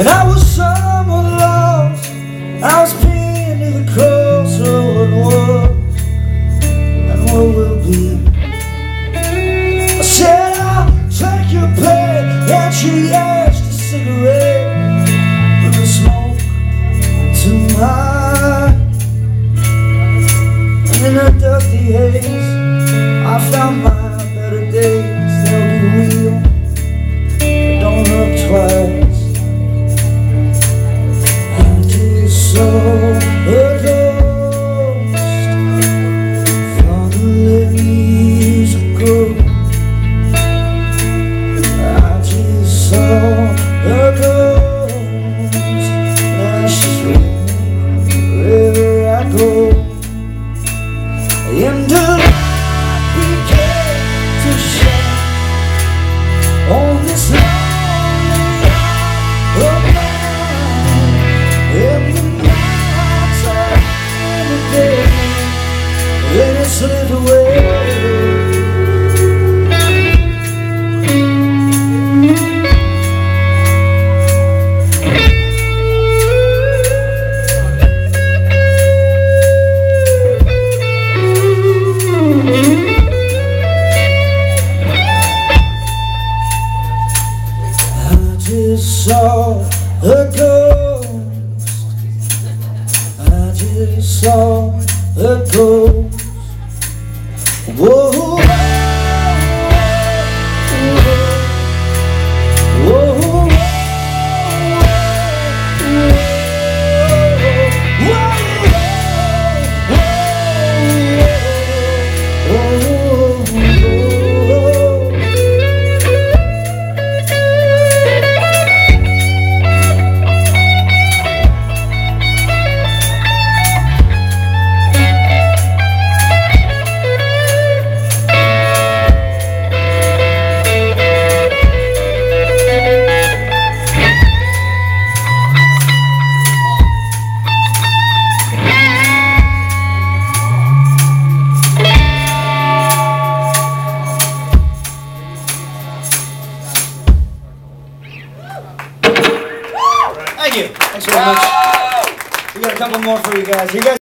And I was somewhat lost, I was pinned to the cross of what was and what will be. I said, I'll take your pain, and she asked a cigarette with the smoke to my eye. And in the dusty haze I found my better days. And the light began to shine on this lonely isle of mine. And the nights are in the day, and it slid away. Saw a ghost, I just saw a ghost. Whoa, whoa, whoa, whoa, whoa, thank you. Thanks very much. We got a couple more for you guys.